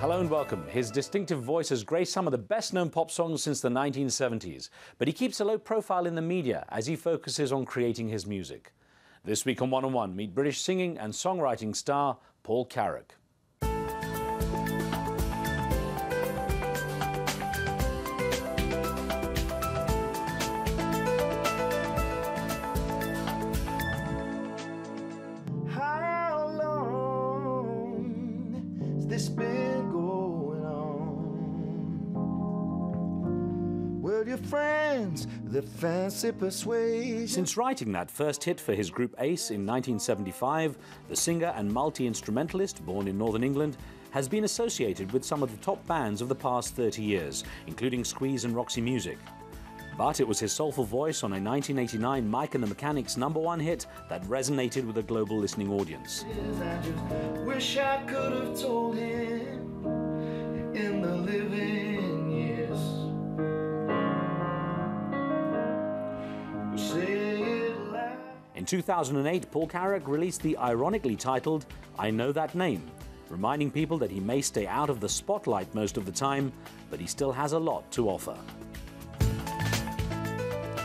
Hello and welcome. His distinctive voice has graced some of the best-known pop songs since the 1970s, but he keeps a low profile in the media as he focuses on creating his music. This week on One on One, meet British singing and songwriting star Paul Carrack. The fancy persuasion. Since writing that first hit for his group Ace in 1975, the singer and multi-instrumentalist, born in Northern England, has been associated with some of the top bands of the past 30 years, including Squeeze and Roxy Music. But it was his soulful voice on a 1989 Mike and the Mechanics #1 hit that resonated with a global listening audience. I just wish I could have told him in the living years. In 2008, Paul Carrack released the ironically titled I Know That Name, reminding people that he may stay out of the spotlight most of the time, but he still has a lot to offer.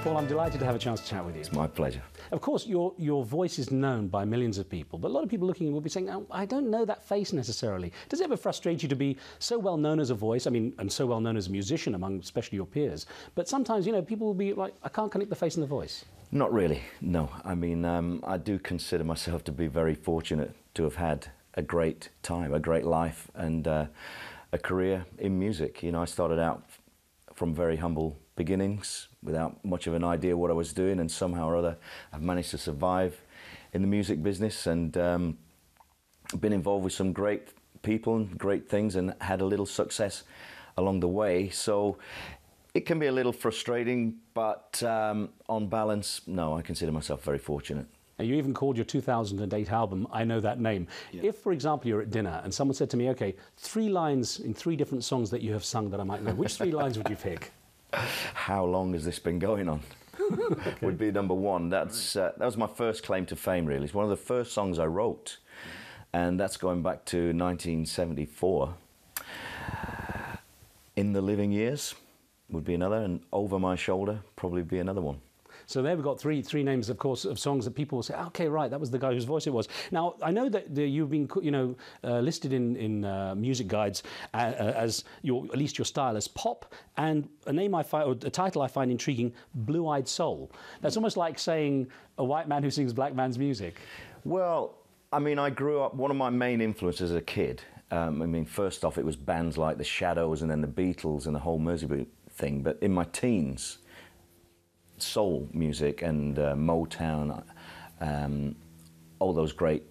Paul, I'm delighted to have a chance to chat with you. It's my pleasure. Of course, your voice is known by millions of people, but a lot of people looking will be saying, oh, I don't know that face necessarily. Does it ever frustrate you to be so well known as a voice, I mean, and so well known as a musician among especially your peers, but sometimes, you know, people will be like, I can't connect the face and the voice. Not really, no. I mean, I do consider myself to be very fortunate to have had a great time, a great life, and a career in music. You know, I started out from very humble beginnings, without much of an idea what I was doing, and somehow or other I've managed to survive in the music business and been involved with some great people and great things and had a little success along the way. So it can be a little frustrating, but on balance, no, I consider myself very fortunate. And you even called your 2008 album, I Know That Name. Yeah. If, for example, you're at dinner and someone said to me, OK, 3 lines in 3 different songs that you have sung that I might know, which 3 lines would you pick? How long has this been going on? Okay. Would be number 1. That's that was my first claim to fame, really. It's one of the first songs I wrote, and that's going back to 1974. In the Living Years would be another, and Over My Shoulder probably be another one. So there we've got three names, of course, of songs that people will say, OK, right, that was the guy whose voice it was. Now, I know that you've been, you know, listed in music guides as your, at least your style, as pop, and a name I find, or a title I find intriguing, Blue-Eyed Soul. That's almost like saying a white man who sings black man's music. Well, I mean, I grew up, one of my main influences as a kid, I mean, first off, it was bands like The Shadows and then The Beatles and the whole Merseybeat thing, but in my teens, soul music and Motown, all those great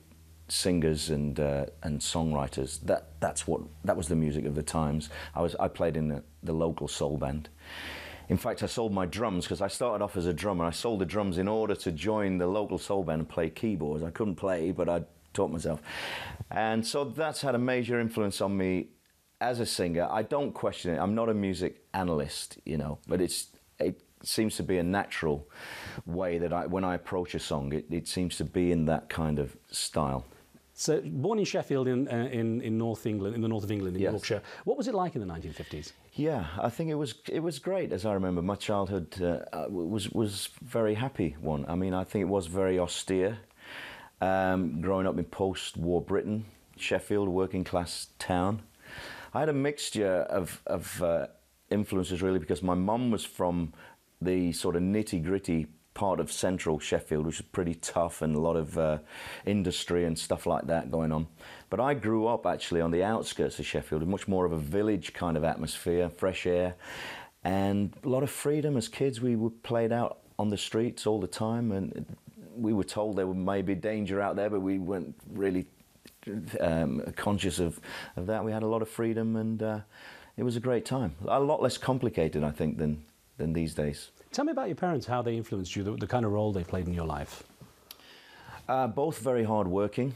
singers and songwriters. That was the music of the times. I played in the local soul band. In fact, I sold my drums because I started off as a drummer. I sold the drums in order to join the local soul band and play keyboards. I couldn't play, but I taught myself, and so that's had a major influence on me as a singer. I don't question it. I'm not a music analyst, you know, but it seems to be a natural way that when I approach a song, it seems to be in that kind of style. So, born in Sheffield in North England, in the north of England, in yes. Yorkshire. What was it like in the 1950s? Yeah, I think it was great, as I remember. My childhood was very happy one. I mean, I think it was very austere. Growing up in post-war Britain, Sheffield, working class town, I had a mixture of influences really, because my mum was from the sort of nitty-gritty part of central Sheffield, which was pretty tough and a lot of industry and stuff like that going on. But I grew up actually on the outskirts of Sheffield, much more of a village kind of atmosphere, fresh air, and a lot of freedom. As kids, we were played out on the streets all the time, and we were told there may be danger out there, but we weren't really conscious of that. We had a lot of freedom, and it was a great time. A lot less complicated, I think, than these days. Tell me about your parents, how they influenced you, the kind of role they played in your life. Both very hard working,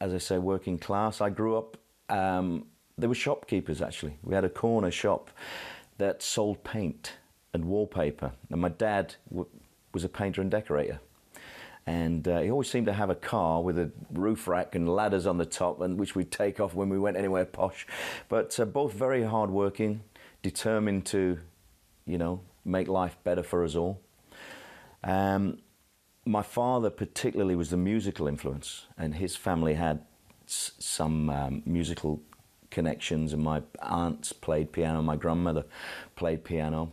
as I say, working class. I grew up, they were shopkeepers actually. We had a corner shop that sold paint and wallpaper, and my dad was a painter and decorator. And he always seemed to have a car with a roof rack and ladders on the top, and which we'd take off when we went anywhere posh. But both very hardworking, determined to, you know, make life better for us all. My father particularly was the musical influence, and his family had some musical connections, and my aunts played piano, my grandmother played piano.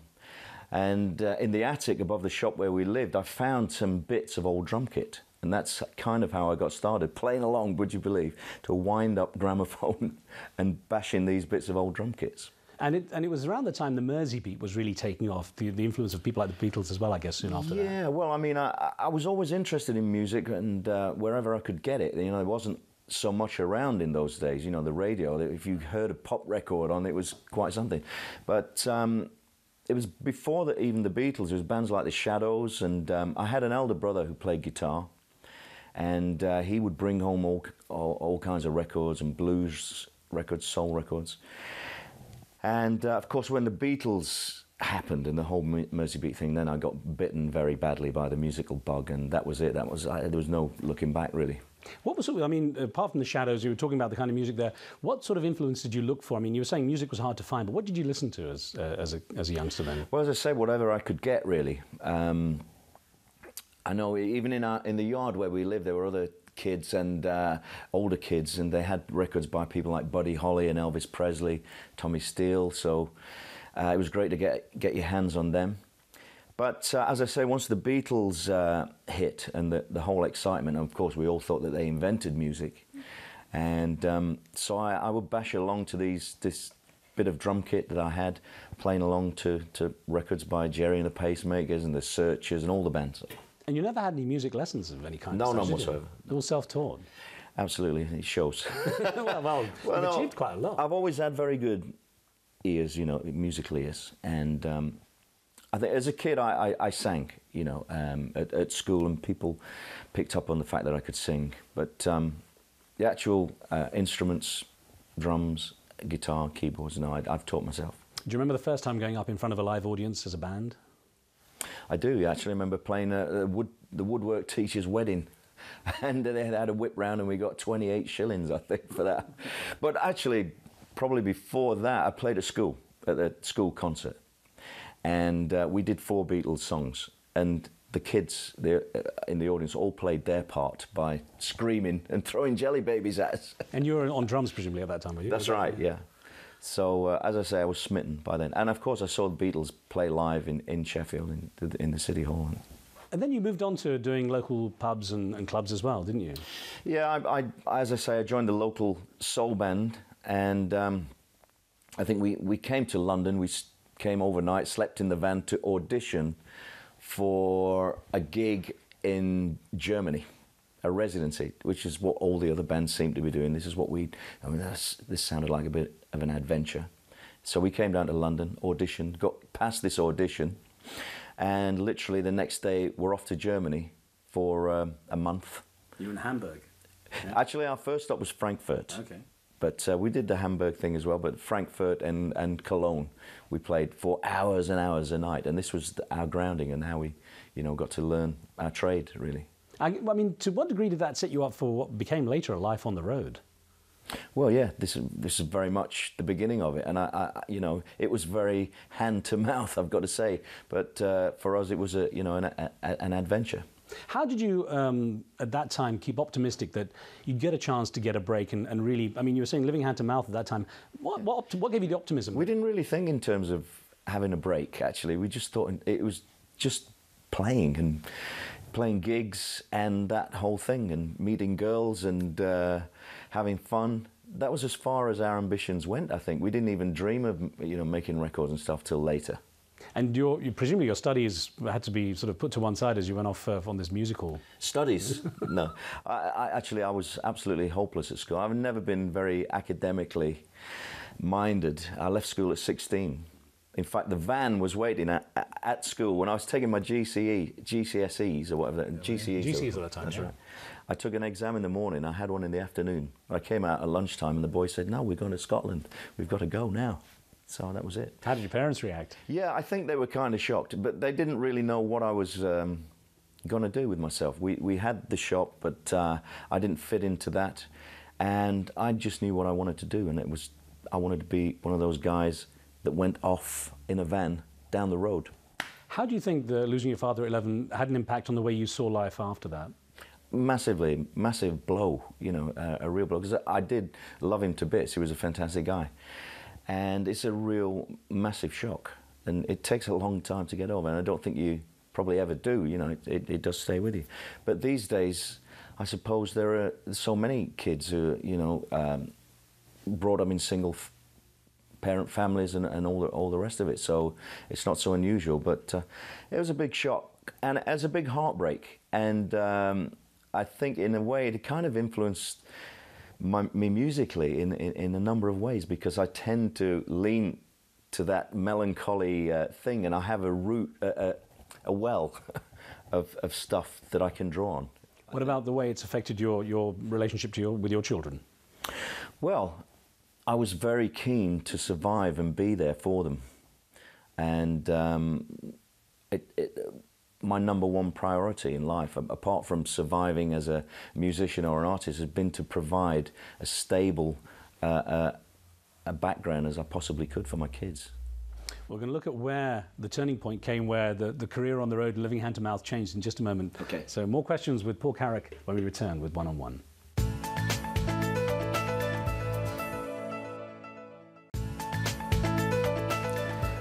And in the attic above the shop where we lived, I found some bits of old drum kit. And that's kind of how I got started, playing along, would you believe, to wind up gramophone and bashing these bits of old drum kits. And it was around the time the Merseybeat was really taking off, the influence of people like the Beatles as well, I guess, soon after that. Yeah, well, I mean, I was always interested in music, and wherever I could get it, you know, it wasn't so much around in those days, you know, the radio. If you heard a pop record on, it was quite something. But... it was before even the Beatles. It was bands like The Shadows, and I had an elder brother who played guitar, and he would bring home all kinds of records, and blues records, soul records. And, of course, when the Beatles happened and the whole Merseybeat thing, then I got bitten very badly by the musical bug, and that was it. That was there was no looking back, really. What was it, I mean, apart from The Shadows, you were talking about the kind of music there, what sort of influence did you look for? I mean, you were saying music was hard to find, but what did you listen to as a youngster then? Well, as I say, whatever I could get, really. I know even in the yard where we lived, there were other kids and older kids, and they had records by people like Buddy Holly and Elvis Presley, Tommy Steele, so it was great to get your hands on them. But as I say, once the Beatles hit and the whole excitement, and of course we all thought that they invented music, and so I would bash along to this bit of drum kit that I had, playing along to records by Jerry and the Pacemakers and the Searchers and all the bands. And you never had any music lessons of any kind? No, none whatsoever. All self-taught? Absolutely, it shows. Well, you've achieved quite a lot. I've always had very good ears, you know, musical ears, and... I think as a kid, I sang, you know, at school, and people picked up on the fact that I could sing. But the actual instruments, drums, guitar, keyboards, no, I've taught myself. Do you remember the first time going up in front of a live audience as a band? I do, actually. I remember playing the woodwork teacher's wedding. And they had a whip round, and we got 28 shillings, I think, for that. But actually, probably before that, I played at school, at the school concert. And we did 4 Beatles songs, and the kids in the audience all played their part by screaming and throwing jelly babies at us. And you were on drums, presumably, at that time, were you? That's right, yeah. So, as I say, I was smitten by then. And, of course, I saw the Beatles play live in Sheffield, in the City Hall. And then you moved on to doing local pubs and clubs as well, didn't you? Yeah, as I say, I joined the local soul band, and I think we came to London, came overnight, slept in the van to audition for a gig in Germany, a residency, which is what all the other bands seemed to be doing. This is what I mean, this sounded like a bit of an adventure. So we came down to London, auditioned, got past this audition, and literally the next day we're off to Germany for a month. You were in Hamburg? Yeah. Actually, our first stop was Frankfurt. Okay. But we did the Hamburg thing as well, but Frankfurt and Cologne, we played for hours and hours a night. And this was our grounding and how we, you know, got to learn our trade, really. I mean, to what degree did that set you up for what became later a life on the road? Well, yeah, this is very much the beginning of it. And, you know, it was very hand-to-mouth, I've got to say. But for us, it was, you know, an adventure. How did you, at that time, keep optimistic that you'd get a chance to get a break and really... I mean, you were saying living hand-to-mouth at that time. What gave you the optimism? We didn't really think in terms of having a break, actually. We just thought it was just playing and playing gigs and that whole thing and meeting girls and having fun. That was as far as our ambitions went, I think. We didn't even dream of, you know, making records and stuff till later. And presumably your studies had to be sort of put to one side as you went off on this musical. Studies? No. I was absolutely hopeless at school. I've never been very academically minded. I left school at 16. In fact, the van was waiting at school when I was taking my GCSEs or whatever. GCSEs at the time, that's right. I took an exam in the morning. I had one in the afternoon. I came out at lunchtime and the boy said, "No, we're going to Scotland. We've got to go now." So that was it. How did your parents react? Yeah, I think they were kind of shocked, but they didn't really know what I was going to do with myself. We had the shop, but I didn't fit into that. And I just knew what I wanted to do, and it was, I wanted to be one of those guys that went off in a van down the road. How do you think the losing your father at 11 had an impact on the way you saw life after that? Massively, massive blow, you know, a real blow, because I did love him to bits. He was a fantastic guy. And it's a real massive shock, and it takes a long time to get over, and I don't think you probably ever do, you know, it does stay with you. But these days, I suppose there are so many kids who, you know, brought up in single parent families and all the rest of it, so it's not so unusual, but it was a big shock, and it was a big heartbreak, and I think in a way it kind of influenced me musically in a number of ways, because I tend to lean to that melancholy thing, and I have a root, a well of stuff that I can draw on. What about the way it's affected your relationship with your children? Well, I was very keen to survive and be there for them, and my number one priority in life, apart from surviving as a musician or an artist, has been to provide a stable a background as I possibly could for my kids. We're going to look at where the turning point came, where the career on the road, living hand to mouth, changed in just a moment. Okay. So more questions with Paul Carrack when we return with One on One.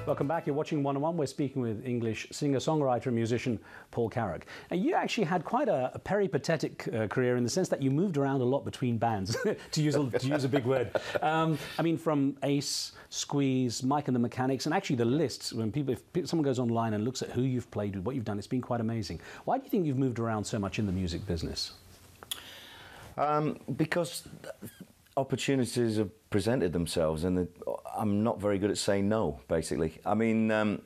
Welcome back. You're watching One on One. We're speaking with English singer-songwriter and musician Paul Carrack. And you actually had quite a peripatetic career, in the sense that you moved around a lot between bands, to use a big word. I mean, from Ace, Squeeze, Mike and the Mechanics, and actually the lists, when people, if someone goes online and looks at who you've played with, what you've done, it's been quite amazing. Why do you think you've moved around so much in the music business? Because opportunities have presented themselves, and I'm not very good at saying no, basically. I mean,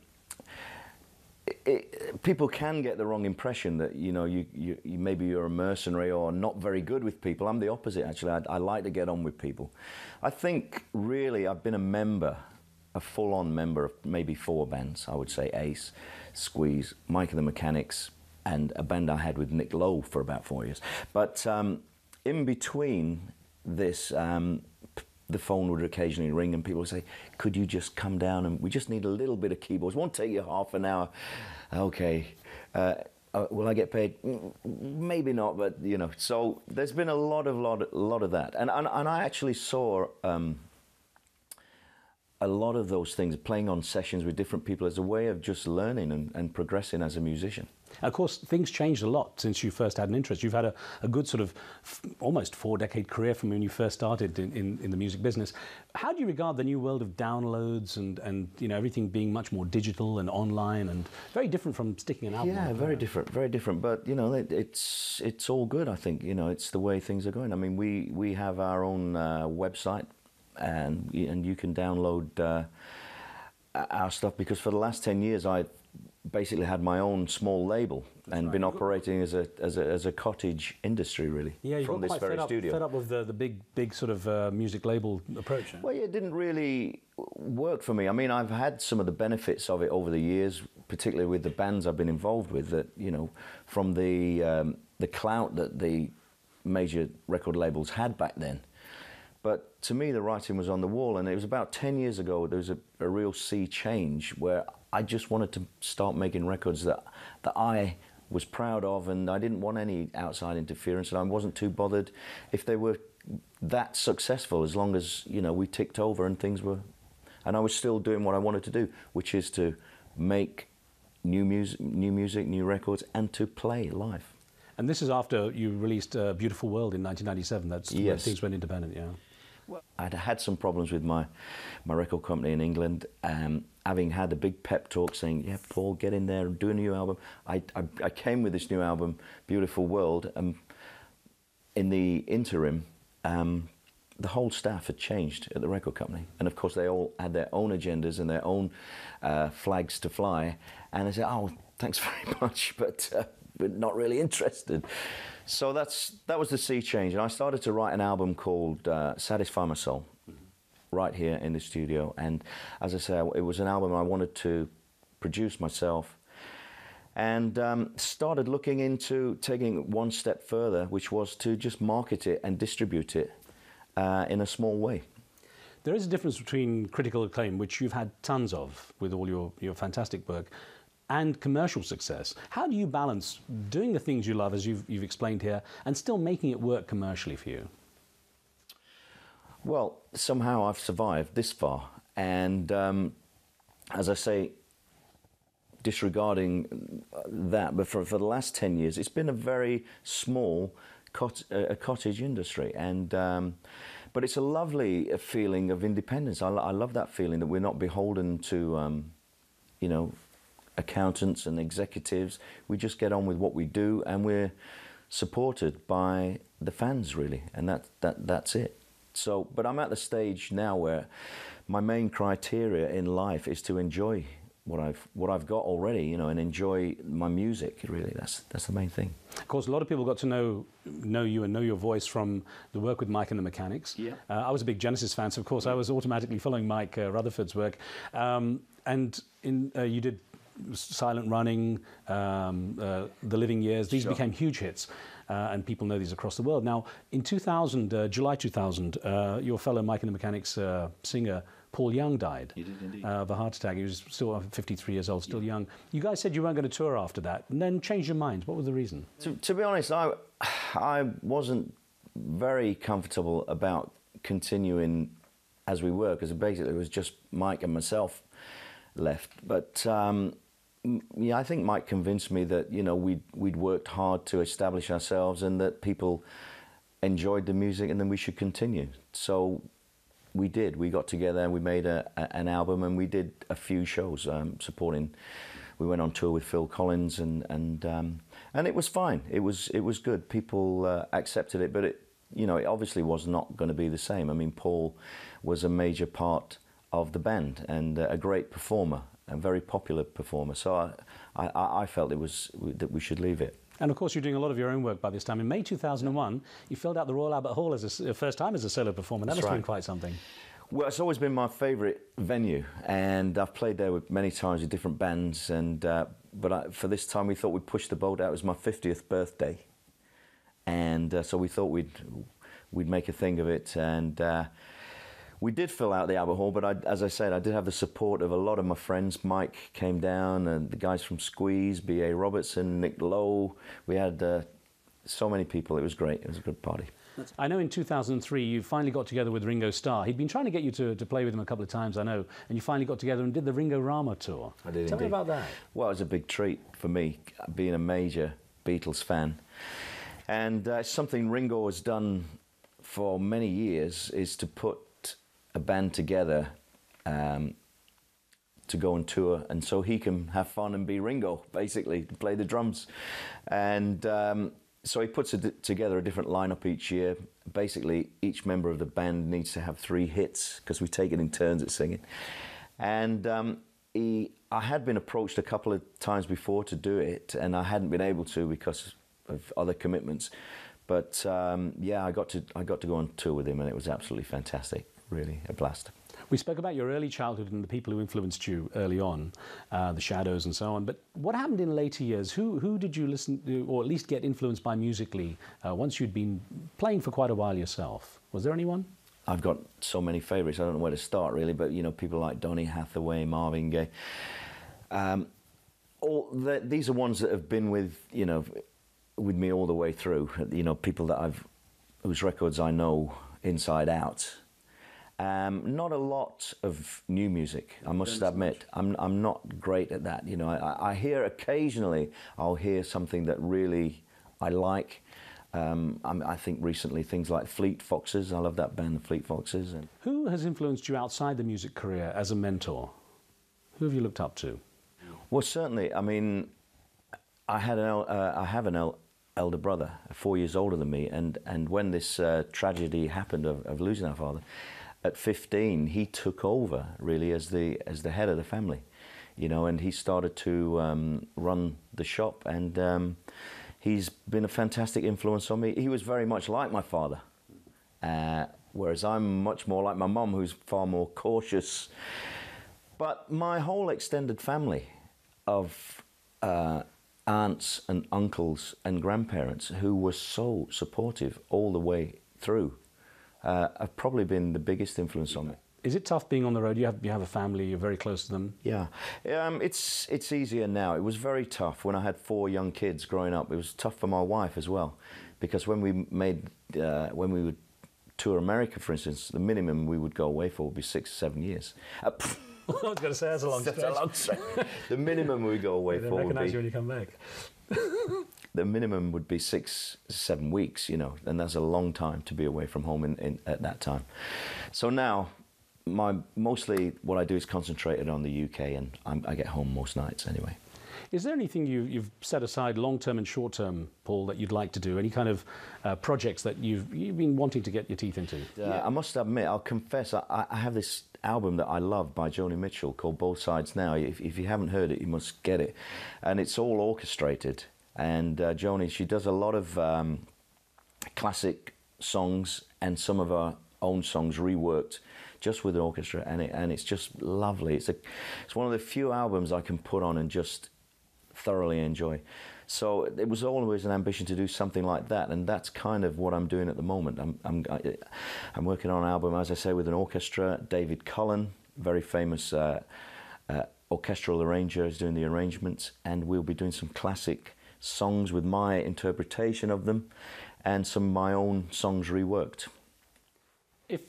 people can get the wrong impression that, you know, you maybe you're a mercenary or not very good with people. I'm the opposite, actually. I like to get on with people. I think, really, I've been a full-on member of maybe four bands, I would say. Ace, Squeeze, Mike and the Mechanics, and a band I had with Nick Lowe for about 4 years. But in between this, the phone would occasionally ring and people would say, could you just come down, and we just need a little bit of keyboards, won't take you half an hour. Okay, will I get paid? Maybe not, but you know. So there's been a lot of that, and I actually saw a lot of those things, playing on sessions with different people, as a way of just learning and progressing as a musician. Of course, things changed a lot since you first had an interest. You've had a good sort of almost four-decade career from when you first started in the music business. How do you regard the new world of downloads and you know, everything being much more digital and online, and very different from sticking an album? Yeah, very different. But you know, it's all good. I think, you know, it's the way things are going. I mean, we have our own website. And you can download our stuff, because for the last 10 years I basically had my own small label. That's and right. Been operating as a cottage industry, really. Yeah, you got quite fed up with the big sort of music label approach. Well, yeah, it didn't really work for me. I mean, I've had some of the benefits of it over the years, particularly with the bands I've been involved with. That, you know, from the clout that the major record labels had back then. But to me, the writing was on the wall, and it was about 10 years ago, there was a real sea change, where I just wanted to start making records that I was proud of, and I didn't want any outside interference, and I wasn't too bothered if they were that successful, as long as, you know, we ticked over and things were... And I was still doing what I wanted to do, which is to make new music, new records, and to play live. And this is after you released Beautiful World in 1997. That's yes. When things went independent, yeah. Well, I'd had some problems with my record company in England, having had a big pep talk saying, yeah, Paul, get in there and do a new album. I came with this new album, Beautiful World, and in the interim, the whole staff had changed at the record company. And of course, they all had their own agendas and their own flags to fly. And they said, oh, thanks very much, but we're not really interested. So that was the sea change, and I started to write an album called Satisfy My Soul, right here in the studio. And as I say, it was an album I wanted to produce myself, and started looking into taking it one step further, which was to just market it and distribute it in a small way. There is a difference between critical acclaim, which you've had tons of with all your fantastic work, and commercial success. How do you balance doing the things you love, as you've explained here, and still making it work commercially for you? Well, somehow I've survived this far, and as I say, disregarding that, but for the last 10 years, it's been a very small cottage industry, and but it's a lovely feeling of independence. I love that feeling that we're not beholden to, you know, accountants and executives. We just get on with what we do, and we're supported by the fans, really, and that's it. So, but I'm at the stage now where my main criteria in life is to enjoy what I've got already, you know, and enjoy my music. Really, that's the main thing. Of course, a lot of people got to know you and know your voice from the work with Mike and the Mechanics. Yeah, I was a big Genesis fan, so of course I was automatically following Mike Rutherford's work, and in you did Silent Running, The Living Years. These became huge hits, and people know these across the world. Now, in 2000, July 2000, your fellow Mike and the Mechanics singer, Paul Young, died. He did indeed. Of a heart attack. He was still 53 years old, still young. You guys said you weren't going to tour after that, and then changed your minds. What was the reason? To be honest, I wasn't very comfortable about continuing as we were, because basically it was just Mike and myself left. But yeah, I think Mike convinced me that, you know, we'd worked hard to establish ourselves and that people enjoyed the music and then we should continue. So we did. We got together and we made an album, and we did a few shows supporting. We went on tour with Phil Collins, and it was fine. It was good. People accepted it, but it, you know, it obviously was not going to be the same. I mean, Paul was a major part of the band and a great performer. A very popular performer, so I felt it was that we should leave it. And of course, you're doing a lot of your own work by this time. In May 2001, you filled out the Royal Albert Hall as a first time as a solo performer. That must have been quite something. Well, it's always been my favourite venue, and I've played there many times with different bands. And for this time, we thought we'd push the boat out. It was my 50th birthday, and so we thought we'd make a thing of it. And we did fill out the Albert Hall, but as I said, I did have the support of a lot of my friends. Mike came down, and the guys from Squeeze, B.A. Robertson, Nick Lowe. We had so many people. It was great. It was a good party. I know in 2003 you finally got together with Ringo Starr. He'd been trying to get you to play with him a couple of times, I know, and you finally got together and did the Ringo Rama tour. I did indeed. Tell me about that. Well, it was a big treat for me, being a major Beatles fan. And something Ringo has done for many years is to put a band together to go on tour, and so he can have fun and be Ringo, basically, play the drums. And so he puts together a different lineup each year. Basically, each member of the band needs to have 3 hits, because we take it in turns at singing. And I had been approached a couple of times before to do it, and I hadn't been able to because of other commitments. But yeah, I got to go on tour with him, and it was absolutely fantastic. Really a blast. We spoke about your early childhood and the people who influenced you early on, the Shadows and so on, but what happened in later years? Who did you listen to, or at least get influenced by musically, once you'd been playing for quite a while yourself? Was there anyone? I've got so many favourites, I don't know where to start really, but you know, people like Donny Hathaway, Marvin Gaye. These are ones that have been with, you know, with me all the way through, you know, people that whose records I know inside out. Not a lot of new music, I must admit. I'm not great at that. You know, I hear occasionally, I'll hear something that really I like. I think recently things like Fleet Foxes. I love that band, the Fleet Foxes. And who has influenced you outside the music career as a mentor? Who have you looked up to? Well, certainly. I mean, I have an elder brother, 4 years older than me, and when this tragedy happened of losing our father, at 15, he took over really as the head of the family, you know, and he started to run the shop, and he's been a fantastic influence on me. He was very much like my father, whereas I'm much more like my mum, who's far more cautious. But my whole extended family of aunts and uncles and grandparents who were so supportive all the way through have probably been the biggest influence on me. Is it tough being on the road? You have a family, you're very close to them. Yeah, it's easier now. It was very tough when I had 4 young kids growing up. It was tough for my wife as well, because when we made when we would tour America, for instance, the minimum we would go away for would be 6 or 7 years. I was going to say that's a long stretch. The minimum we go away for would be. You when you come back. The minimum would be 6 or 7 weeks, you know, and that's a long time to be away from home at that time. So now, mostly what I do is concentrated on the UK, and I get home most nights anyway. Is there anything you've set aside long-term and short-term, Paul, that you'd like to do? Any kind of projects that you've been wanting to get your teeth into? Yeah. I must admit, I'll confess, I have this album that I love by Joni Mitchell called Both Sides Now. If you haven't heard it, you must get it. And it's all orchestrated. And Joni, she does a lot of classic songs and some of her own songs reworked, just with an orchestra, and it's just lovely. It's one of the few albums I can put on and just thoroughly enjoy. So it was always an ambition to do something like that, and that's kind of what I'm doing at the moment. I'm working on an album, as I say, with an orchestra. David Cullen, very famous orchestral arranger, is doing the arrangements, and we'll be doing some classic songs with my interpretation of them and some of my own songs reworked. If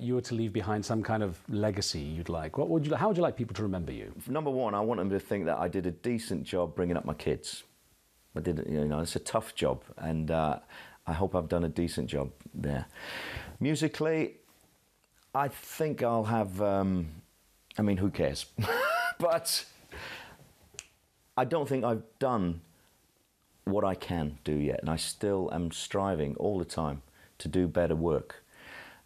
you were to leave behind some kind of legacy you'd like, how would you like people to remember you? Number one, I want them to think that I did a decent job bringing up my kids. I did, you know, it's a tough job, and I hope I've done a decent job there. Musically, I think I'll have, I mean, who cares? But I don't think I've done what I can do yet, and I still am striving all the time to do better work.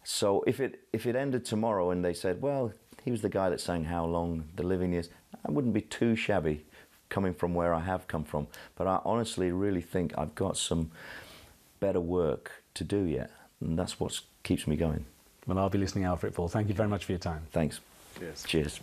So if it ended tomorrow and they said, well, he was the guy that sang How Long the Living Is, I wouldn't be too shabby coming from where I have come from. But I honestly really think I've got some better work to do yet, and that's what keeps me going. Well, I'll be listening out for it, Paul. Thank you very much for your time. Thanks. Cheers. Cheers.